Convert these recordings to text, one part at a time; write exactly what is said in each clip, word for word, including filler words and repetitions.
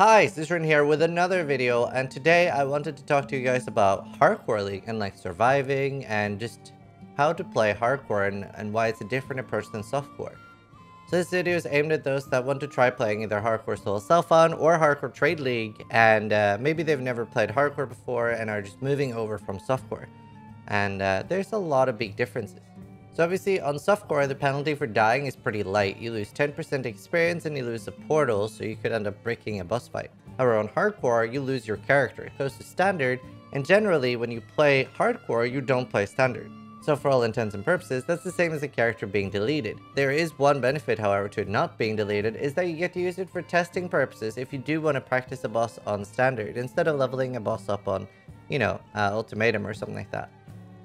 Hi, Sisrin here with another video, and today I wanted to talk to you guys about Hardcore League and like surviving and just how to play Hardcore and, and why it's a different approach than Softcore. So this video is aimed at those that want to try playing either Hardcore Soul Cell Phone or Hardcore Trade League, and uh, maybe they've never played Hardcore before and are just moving over from Softcore. And uh, there's a lot of big differences. So obviously on Softcore, the penalty for dying is pretty light. You lose ten percent experience and you lose a portal, so you could end up breaking a boss fight. However, on Hardcore, you lose your character. It goes to Standard, and generally when you play Hardcore, you don't play Standard. So for all intents and purposes, that's the same as a character being deleted. There is one benefit, however, to it not being deleted, is that you get to use it for testing purposes if you do want to practice a boss on Standard, instead of leveling a boss up on, you know, uh, Ultimatum or something like that.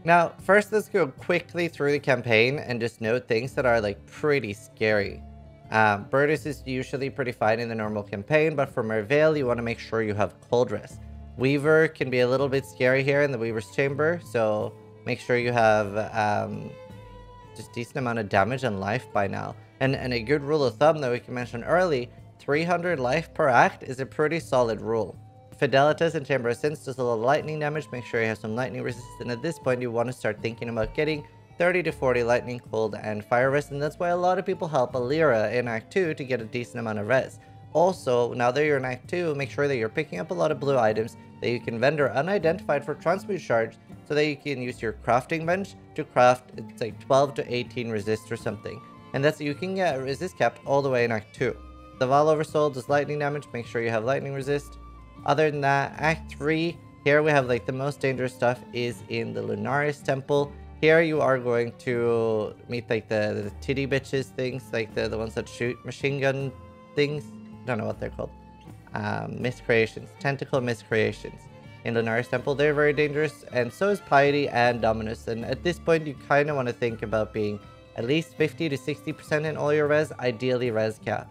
Now, first let's go quickly through the campaign and just note things that are like pretty scary. Um, Brutus is usually pretty fine in the normal campaign, but for Merveil you want to make sure you have Coldress. Weaver can be a little bit scary here in the Weaver's Chamber, so make sure you have um, just decent amount of damage and life by now. And, and a good rule of thumb that we can mention early, three hundred life per act is a pretty solid rule. Fidelitas and Chamber of Sins does a little lightning damage. Make sure you have some lightning resistance, and at this point you want to start thinking about getting thirty to forty lightning, cold, and fire res, and that's why a lot of people help Alira in Act two to get a decent amount of res. Also, now that you're in Act two, make sure that you're picking up a lot of blue items that you can vendor unidentified for transmute charge, so that you can use your crafting bench to craft, it's like twelve to eighteen resist or something, and that's, you can get resist capped all the way in Act two. The Val Oversoul does lightning damage. Make sure you have lightning resist. Other than that, Act three, here we have like the most dangerous stuff is in the Lunaris Temple. Here you are going to meet like the, the titty bitches things, like the, the ones that shoot machine gun things. I don't know what they're called. Um, miscreations, tentacle miscreations in Lunaris Temple. They're very dangerous, and so is Piety and Dominus. And at this point, you kind of want to think about being at least fifty to sixty percent in all your res, ideally res cap.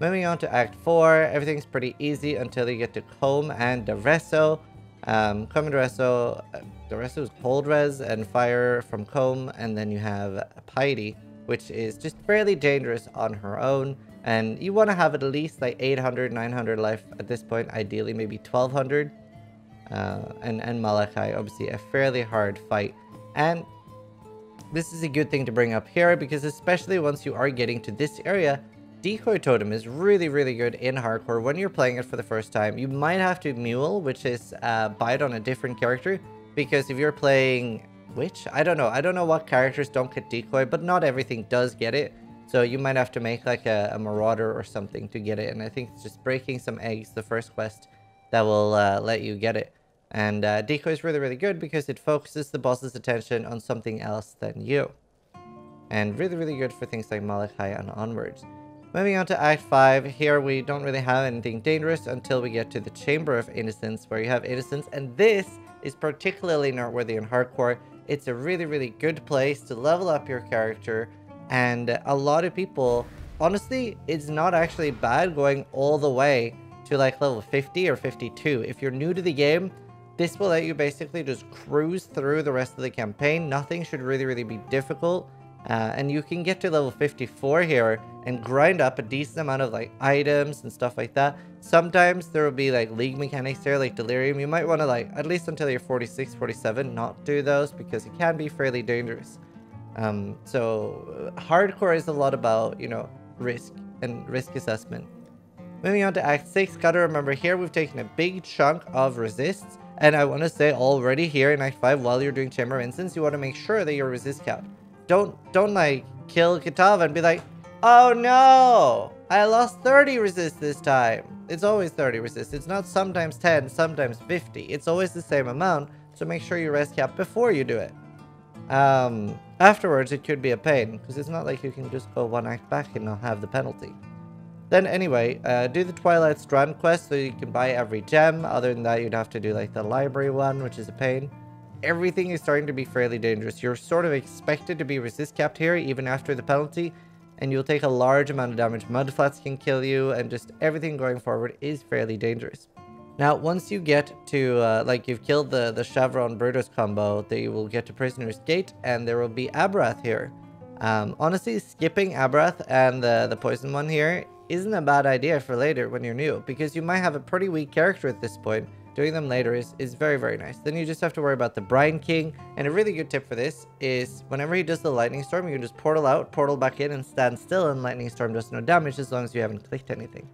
Moving on to Act four, everything's pretty easy until you get to Comb and Daresso. Um, Comb and Daresso, uh, Daresso is cold res and fire from Comb, and then you have Piety, which is just fairly dangerous on her own. And you want to have at least like eight hundred, nine hundred life at this point, ideally maybe twelve hundred. Uh, and, and Malakai, obviously a fairly hard fight. And this is a good thing to bring up here, because especially once you are getting to this area, Decoy Totem is really, really good in Hardcore when you're playing it for the first time. You might have to Mule, which is uh, bite on a different character, because if you're playing Witch, I don't know. I don't know what characters don't get Decoy, but not everything does get it. So you might have to make like a, a Marauder or something to get it. And I think it's just breaking some eggs, the first quest, that will uh, let you get it. And uh, Decoy is really, really good because it focuses the boss's attention on something else than you. And really, really good for things like Malakai and onwards. Moving on to Act five, here we don't really have anything dangerous until we get to the Chamber of Innocence, where you have Innocence, and this is particularly noteworthy in Hardcore. It's a really, really good place to level up your character, and a lot of people, honestly, it's not actually bad going all the way to like level fifty or fifty-two. If you're new to the game, this will let you basically just cruise through the rest of the campaign. Nothing should really, really be difficult. Uh, and you can get to level fifty-four here and grind up a decent amount of like items and stuff like that. Sometimes there will be like league mechanics there, like Delirium. You might want to, like, at least until you're forty-six, forty-seven, not do those, because it can be fairly dangerous. Um, so Hardcore is a lot about, you know, risk and risk assessment. Moving on to Act six, gotta remember here we've taken a big chunk of resists. And I want to say already here in Act five, while you're doing Chamber of Instance, you want to make sure that your resist count. Don't, don't like, kill Kitava and be like, oh no, I lost thirty resist this time. It's always thirty resist. It's not sometimes ten, sometimes fifty. It's always the same amount, so make sure you res cap before you do it. Um, afterwards, it could be a pain, because it's not like you can just go one act back and not have the penalty. Then anyway, uh, do the Twilight Strand quest so you can buy every gem. Other than that, you'd have to do like the library one, which is a pain. Everything is starting to be fairly dangerous. You're sort of expected to be resist capped here, even after the penalty, and you'll take a large amount of damage. Mudflats can kill you, and just everything going forward is fairly dangerous. Now, once you get to, uh, like, you've killed the, the Chevron Brutus combo, they will get to Prisoner's Gate, and there will be Abberath here. Um, honestly, skipping Abberath and the, the poison one here isn't a bad idea for later when you're new, because you might have a pretty weak character at this point. Doing them later is, is very, very nice. Then you just have to worry about the Brine King. And a really good tip for this is whenever he does the Lightning Storm, you can just portal out, portal back in, and stand still, and Lightning Storm does no damage as long as you haven't clicked anything.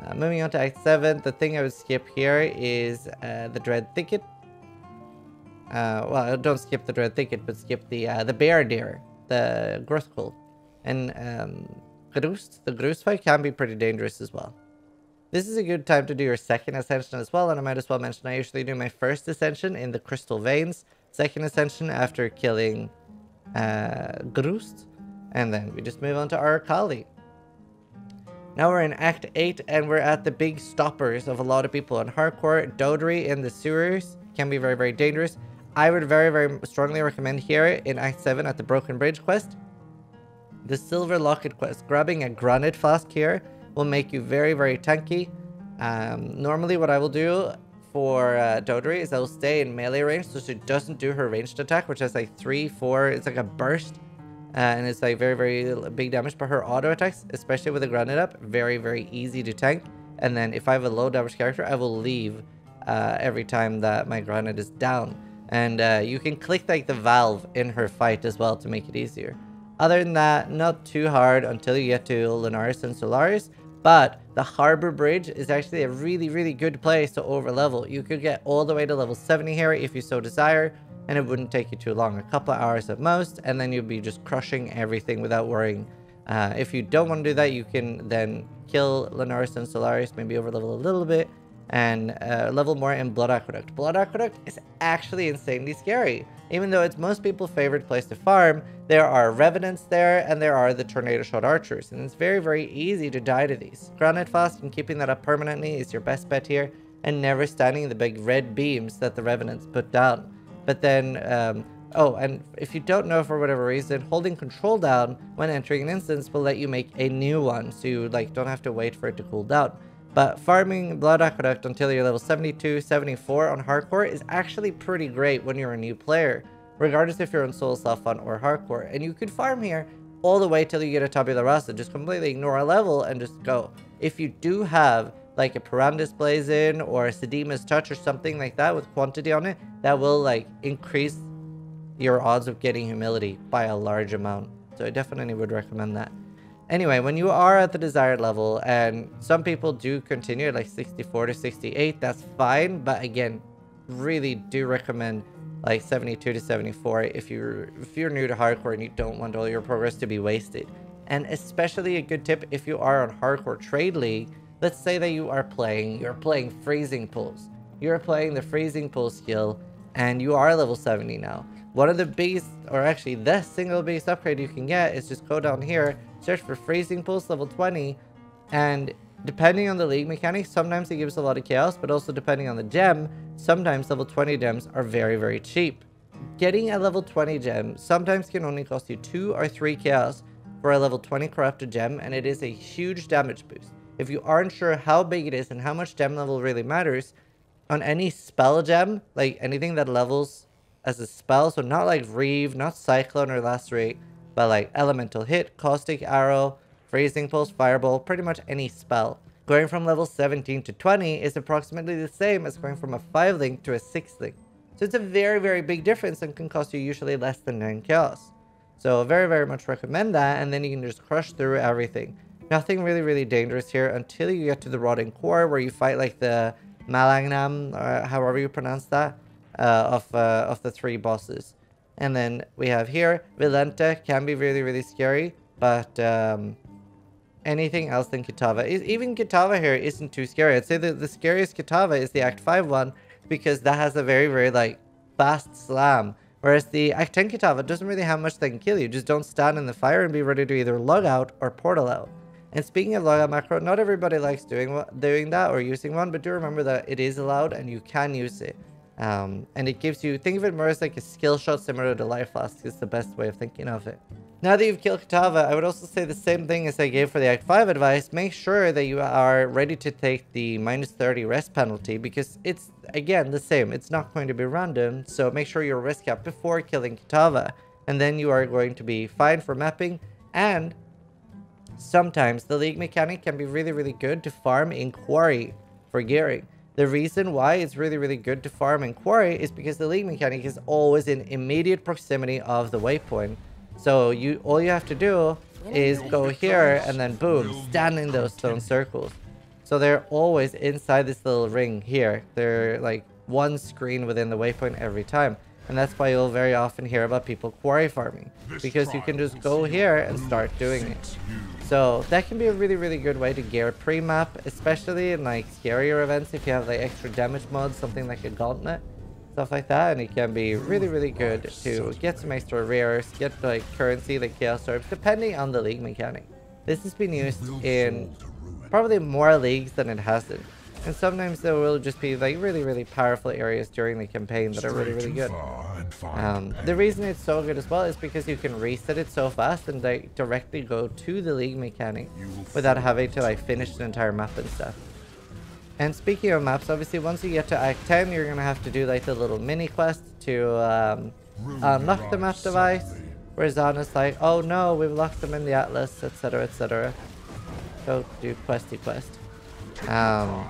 Uh, moving on to Act seven, the thing I would skip here is uh, the Dread Thicket. Uh, well, don't skip the Dread Thicket, but skip the uh, the Bear Deer, the Growth Cult. And um, Grust, the Grust fight can be pretty dangerous as well. This is a good time to do your second ascension as well, and I might as well mention I usually do my first ascension in the Crystal Veins, second ascension after killing uh, Grust, and then we just move on to Arakali. Now we're in Act eight, and we're at the big stoppers of a lot of people in Hardcore. Dodri in the sewers can be very, very dangerous. I would very, very strongly recommend here in Act seven at the Broken Bridge quest, the Silver Locket quest. Grabbing a Granite Flask here will make you very, very tanky. Um, normally what I will do for uh, Dodri is I will stay in melee range so she doesn't do her ranged attack, which has like three, four, it's like a burst, uh, and it's like very, very big damage. But her auto attacks, especially with the Granite up, very, very easy to tank. And then if I have a low damage character, I will leave uh, every time that my Granite is down. And uh, you can click like the valve in her fight as well to make it easier. Other than that, not too hard until you get to Lunaris and Solaris. But the Harbor Bridge is actually a really, really good place to overlevel. You could get all the way to level seventy here if you so desire, and it wouldn't take you too long, a couple of hours at most, and then you'd be just crushing everything without worrying. Uh, if you don't want to do that, you can then kill Lunaris and Solaris, maybe overlevel a little bit, and uh, level more in Blood Aqueduct. Blood Aqueduct is actually insanely scary. Even though it's most people's favorite place to farm, there are Revenants there, and there are the Tornado Shot Archers, and it's very, very easy to die to these. Granite Flask and keeping that up permanently is your best bet here, and never standing the big red beams that the Revenants put down. But then, um, oh, and if you don't know for whatever reason, holding control down when entering an instance will let you make a new one, so you like don't have to wait for it to cool down. But farming Blood Aqueduct until you're level seventy-two, seventy-four on Hardcore is actually pretty great when you're a new player, regardless if you're on Soul Cell Phone or Hardcore. And you could farm here all the way till you get a Tabula Rasa. Just completely ignore a level and just go. If you do have like a Pirandus Blazon or a Sedima's Touch or something like that with quantity on it, that will like increase your odds of getting humility by a large amount. So I definitely would recommend that. Anyway, when you are at the desired level, and some people do continue like sixty-four to sixty-eight, that's fine. But again, really do recommend like seventy-two to seventy-four if you're, if you're new to Hardcore and you don't want all your progress to be wasted. And especially a good tip if you are on Hardcore Trade League, let's say that you are playing, you're playing Freezing Pulse. You're playing the Freezing Pulse skill and you are level seventy now. One of the biggest, or actually the single biggest upgrade you can get is just go down here, search for Freezing Pulse level twenty, and depending on the league mechanics, sometimes it gives a lot of chaos, but also depending on the gem, sometimes level twenty gems are very, very cheap. Getting a level twenty gem sometimes can only cost you two or three chaos for a level twenty corrupted gem, and it is a huge damage boost. If you aren't sure how big it is and how much gem level really matters, on any spell gem, like anything that levels as a spell, so not like Reave, not Cyclone or Lacerate, but like Elemental Hit, Caustic Arrow, Freezing Pulse, Fireball, pretty much any spell. Going from level seventeen to twenty is approximately the same as going from a five link to a six link. So it's a very, very big difference and can cost you usually less than nine chaos. So very, very much recommend that, and then you can just crush through everything. Nothing really, really dangerous here until you get to the Rotting Core, where you fight like the Malagnam, or however you pronounce that, uh, of, uh, of the three bosses. And then we have here, Vilente can be really, really scary, but um, anything else than Kitava. Even Kitava here isn't too scary. I'd say that the scariest Kitava is the Act five one, because that has a very, very like fast slam. Whereas the Act ten Kitava doesn't really have much that can kill you. Just don't stand in the fire and be ready to either log out or portal out. And speaking of log out macro, not everybody likes doing, doing that or using one, but do remember that it is allowed and you can use it. Um, and it gives you, think of it more as like a skill shot similar to Life Flask is the best way of thinking of it. Now that you've killed Kitava, I would also say the same thing as I gave for the Act five advice. Make sure that you are ready to take the minus thirty rest penalty, because it's, again, the same. It's not going to be random, so make sure you're rest capped before killing Kitava. And then you are going to be fine for mapping, and Sometimes the league mechanic can be really, really good to farm in Quarry for gearing. The reason why it's really, really good to farm in Quarry is because the league mechanic is always in immediate proximity of the waypoint. So you all you have to do is go here and then boom, stand in those stone circles. So they're always inside this little ring here. They're like one screen within the waypoint every time. And that's why you'll very often hear about people quarry farming, because you can just go here and start doing it. So that can be a really, really good way to gear pre-map, especially in like scarier events if you have like extra damage mods, something like a gauntlet, stuff like that. And it can be really, really good to get some extra rares, get like currency, like chaos orbs, depending on the league mechanic. This has been used in probably more leagues than it hasn't. And sometimes there will just be like really, really powerful areas during the campaign that are really, really good. Um, the reason it's so good as well is because you can reset it so fast and like directly go to the league mechanic without having to like finish the entire map and stuff. And speaking of maps, obviously once you get to Act ten, you're going to have to do like the little mini quest to um, unlock the map device. Where Zana's like, oh no, we've locked them in the Atlas, et cetera, et cetera. Go do questy quest. Um...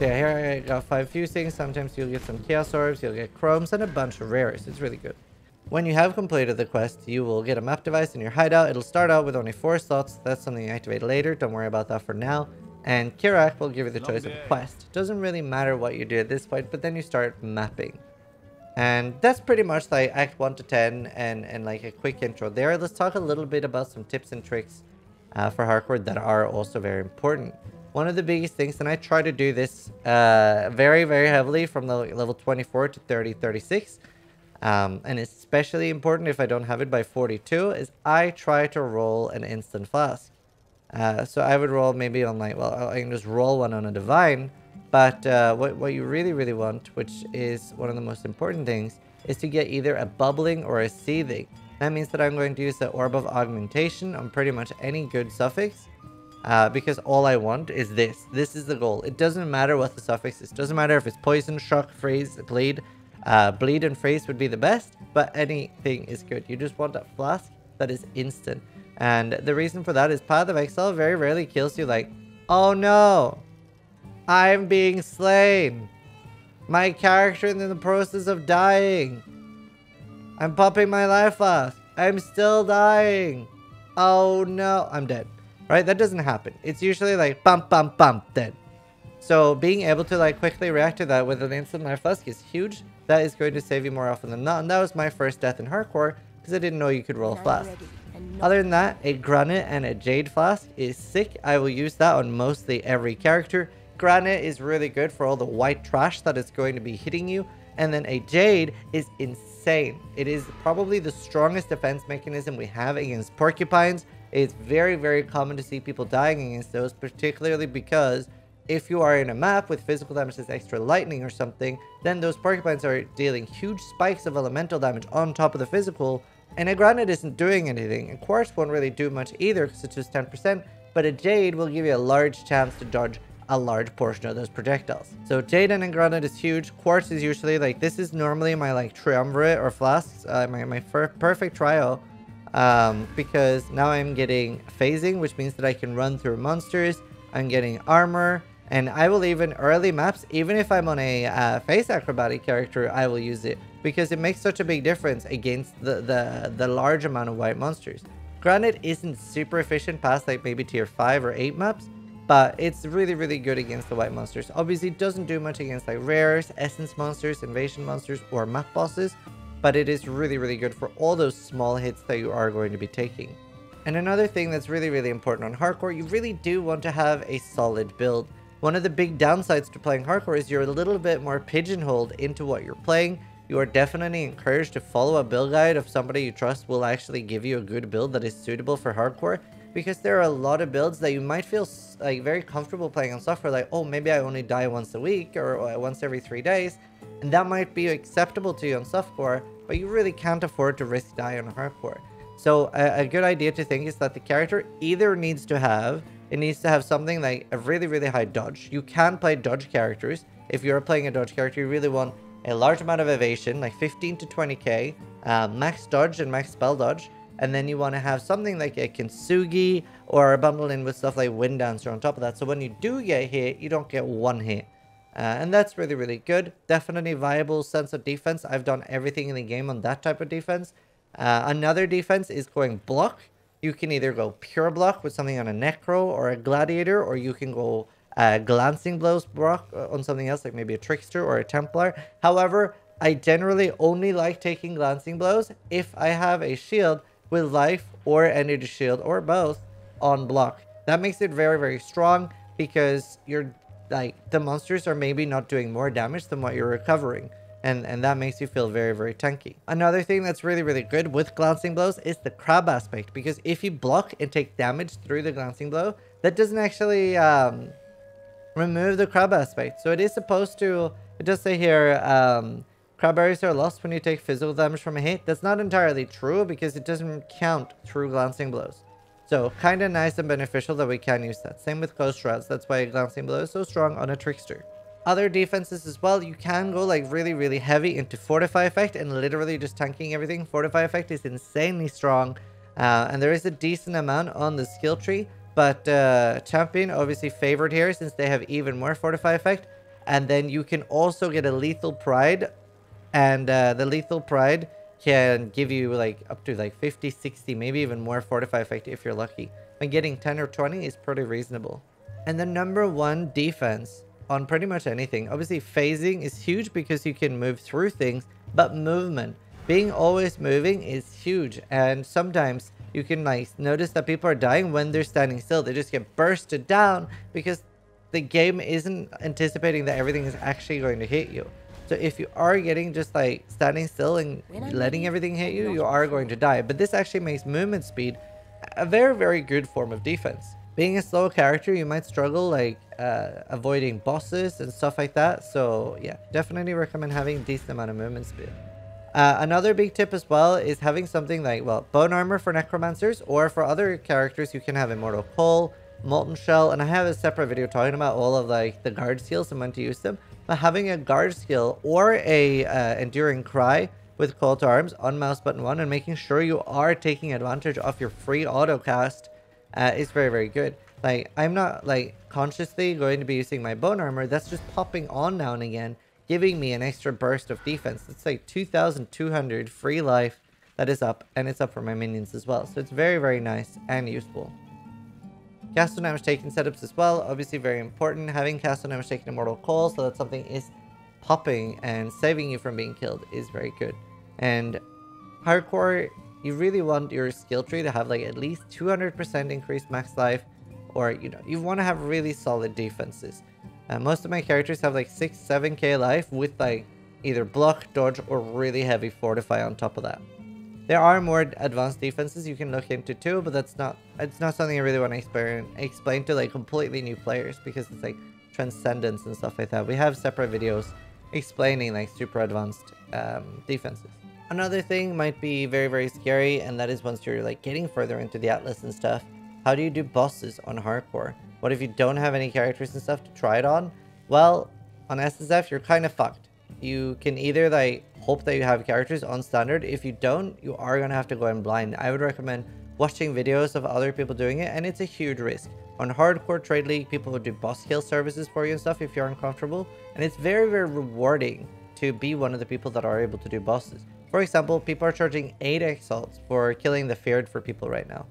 Yeah, here I got five fusing. Sometimes you'll get some chaos orbs, you'll get chromes, and a bunch of rares. It's really good. When you have completed the quest, you will get a map device in your hideout. It'll start out with only four slots. That's something you activate later. Don't worry about that for now. And Kirak will give you the choice of quest. Doesn't really matter what you do at this point, but then you start mapping. And that's pretty much like Act one to ten and, and like a quick intro there. Let's talk a little bit about some tips and tricks uh, for hardcore that are also very important. One of the biggest things, and I try to do this uh, very, very heavily from the level twenty-four to thirty, thirty-six, um, and especially important if I don't have it by forty-two, is I try to roll an instant flask. Uh, so I would roll maybe on like, well, I can just roll one on a divine, but uh, what, what you really, really want, which is one of the most important things, is to get either a bubbling or a seething. That means that I'm going to use the Orb of Augmentation on pretty much any good suffix. Uh, because all I want is this. This is the goal. It doesn't matter what the suffix is. It doesn't matter if it's poison, shock, freeze, bleed. Uh, bleed and freeze would be the best, but anything is good. You just want a flask that is instant. And the reason for that is Path of Exile very rarely kills you like, oh no, I'm being slain. My character is in the process of dying. I'm popping my life flask. I'm still dying. Oh no, I'm dead. Right? That doesn't happen. It's usually like bump, bump, bump, dead. So being able to like quickly react to that with an instant life flask is huge. That is going to save you more often than not. And that was my first death in hardcore because I didn't know you could roll a flask. Other than that, a granite and a jade flask is sick. I will use that on mostly every character. Granite is really good for all the white trash that is going to be hitting you. And then a jade is insane. It is probably the strongest defense mechanism we have against porcupines. It's very, very common to see people dying against those, particularly because if you are in a map with physical damage as extra lightning or something, then those porcupines are dealing huge spikes of elemental damage on top of the physical, and a granite isn't doing anything, and quartz won't really do much either because it's just ten percent, but a jade will give you a large chance to dodge a large portion of those projectiles. So jade and a granite is huge. Quartz is usually like, this is normally my like triumvirate or flasks, uh, my, my perfect trio. Um, because now I'm getting phasing, which means that I can run through monsters, I'm getting armor, and I will even early maps, even if I'm on a uh, phase acrobatic character, I will use it because it makes such a big difference against the, the, the large amount of white monsters. Granite isn't super efficient past like maybe tier five or eight maps, but it's really, really good against the white monsters. Obviously it doesn't do much against like rares, essence monsters, invasion monsters, or map bosses. But it is really, really good for all those small hits that you are going to be taking. And another thing that's really, really important on hardcore, you really do want to have a solid build. One of the big downsides to playing hardcore is you're a little bit more pigeonholed into what you're playing. You are definitely encouraged to follow a build guide of somebody you trust will actually give you a good build that is suitable for hardcore, because there are a lot of builds that you might feel like very comfortable playing on softcore, like, oh, maybe I only die once a week or once every three days. And that might be acceptable to you on softcore, but you really can't afford to risk die on hardcore. So a, a good idea to think is that the character either needs to have, it needs to have something like a really, really high dodge. You can play dodge characters. If you're playing a dodge character, you really want a large amount of evasion, like fifteen to twenty K, uh, max dodge and max spell dodge. And then you want to have something like a Kintsugi or a bundle in with stuff like Wind Dancer on top of that. So when you do get hit, you don't get one hit. Uh, and that's really, really good. Definitely viable sense of defense. I've done everything in the game on that type of defense. Uh, another defense is going block. You can either go pure block with something on a Necro or a Gladiator, or you can go uh, Glancing Blows block on something else, like maybe a Trickster or a Templar. However, I generally only like taking Glancing Blows if I have a shield with life or energy shield or both on block. That makes it very, very strong, because you're like, the monsters are maybe not doing more damage than what you're recovering. And, and that makes you feel very, very tanky. Another thing that's really, really good with Glancing Blows is the crab aspect, because if you block and take damage through the Glancing Blow, that doesn't actually um, remove the crab aspect. So it is supposed to, it does say here, um, crab barriers are lost when you take physical damage from a hit. That's not entirely true, because it doesn't count through Glancing Blows. So kind of nice and beneficial that we can use that. Same with Ghost Shrouds. That's why a Glancing Blow is so strong on a Trickster. Other defenses as well, you can go like really, really heavy into Fortify Effect and literally just tanking everything. Fortify Effect is insanely strong, uh, and there is a decent amount on the skill tree, but uh, Champion obviously favored here since they have even more Fortify Effect. And then you can also get a Lethal Pride, and uh, the Lethal Pride can give you like up to like fifty, sixty, maybe even more Fortify Effect if you're lucky. When getting ten or twenty is pretty reasonable. And the number one defense on pretty much anything, obviously phasing is huge because you can move through things, but movement, being always moving, is huge. And sometimes you can like notice that people are dying when they're standing still. They just get bursted down because the game isn't anticipating that everything is actually going to hit you. So if you are getting just like standing still and letting everything hit you, you are going to die. But this actually makes movement speed a very, very good form of defense. Being a slow character, you might struggle like uh, avoiding bosses and stuff like that. So yeah, definitely recommend having a decent amount of movement speed. Uh, another big tip as well is having something like, well, bone armor for necromancers, or for other characters, you can have Immortal Coil, Molten Shell, and I have a separate video talking about all of like the guard skills and when to use them. But having a guard skill or a uh, Enduring Cry with Call to Arms on mouse button one and making sure you are taking advantage of your free autocast Uh, it's very, very good. Like, I'm not like consciously going to be using my bone armor. That's just popping on now and again, giving me an extra burst of defense. It's like two thousand two hundred free life that is up, and it's up for my minions as well. So it's very, very nice and useful. Castle damage taken setups as well, obviously very important. Having castle damage taken Immortal Coil so that something is popping and saving you from being killed is very good. And hardcore, you really want your skill tree to have like at least two hundred percent increased max life, or you know, you want to have really solid defenses. Uh, most of my characters have like six, seven K life with like either block, dodge, or really heavy fortify on top of that. There are more advanced defenses you can look into too, but that's not, it's not something I really want to explain, explain to like completely new players, because it's like transcendence and stuff like that. We have separate videos explaining like super advanced um, defenses. Another thing might be very, very scary, and that is once you're like getting further into the Atlas and stuff, how do you do bosses on hardcore? What if you don't have any characters and stuff to try it on? Well, on S S F, you're kind of fucked. You can either like hope that you have characters on standard. If you don't, you are going to have to go in blind. I would recommend watching videos of other people doing it, and it's a huge risk. On hardcore Trade League, people will do boss kill services for you and stuff if you're uncomfortable, and it's very, very rewarding to be one of the people that are able to do bosses. For example, people are charging eight exalts for killing the feared for people right now.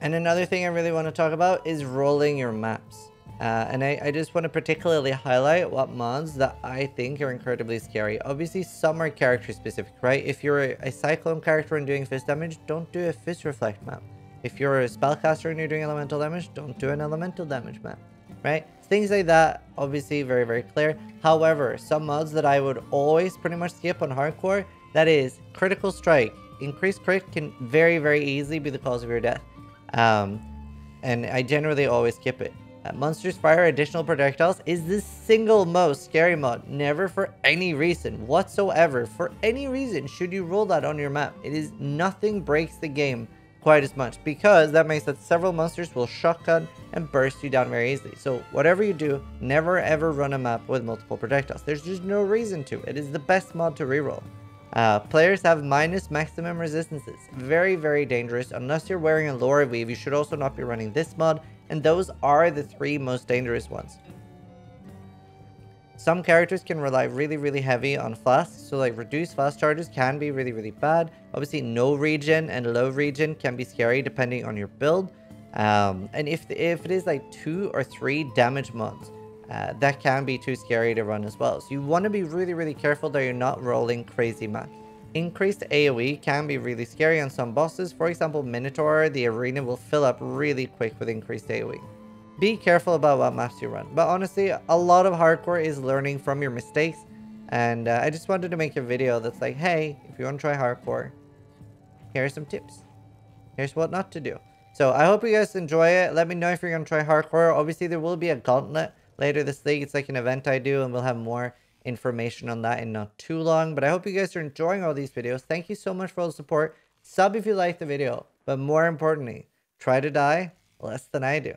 And another thing I really want to talk about is rolling your maps. Uh, and I, I just want to particularly highlight what mods that I think are incredibly scary. Obviously, some are character specific, right? If you're a, a Cyclone character and doing fist damage, don't do a fist reflect map. If you're a spellcaster and you're doing elemental damage, don't do an elemental damage map, right? Things like that, obviously very, very clear. However, some mods that I would always pretty much skip on hardcore, that is critical strike. Increased crit can very, very easily be the cause of your death. Um, and I generally always skip it. Uh, Monsters Fire Additional Projectiles is the single most scary mod. Never for any reason whatsoever, for any reason, should you roll that on your map. It is nothing breaks the game quite as much, because that makes that several monsters will shotgun and burst you down very easily. So whatever you do, never ever run a map with multiple projectiles. There's just no reason to. It is the best mod to reroll. Uh, players have minus maximum resistances. Very, very dangerous. Unless you're wearing a Lore Weave, you should also not be running this mod, and those are the three most dangerous ones. Some characters can rely really, really heavy on flasks, so like reduced flask charges can be really, really bad. Obviously, no regen and low regen can be scary depending on your build. Um, and if, the, if it is like two or three damage mods, uh, that can be too scary to run as well. So you want to be really, really careful that you're not rolling crazy much. Increased A O E can be really scary on some bosses. For example, Minotaur, the arena will fill up really quick with increased A O E. Be careful about what maps you run. But honestly, a lot of hardcore is learning from your mistakes. And uh, I just wanted to make a video that's like, hey, if you want to try hardcore, here are some tips. Here's what not to do. So I hope you guys enjoy it. Let me know if you're going to try hardcore. Obviously, there will be a gauntlet later this league. It's like an event I do, and we'll have more information on that in not too long. But I hope you guys are enjoying all these videos. Thank you so much for all the support. Sub if you like the video. But more importantly, try to die less than I do.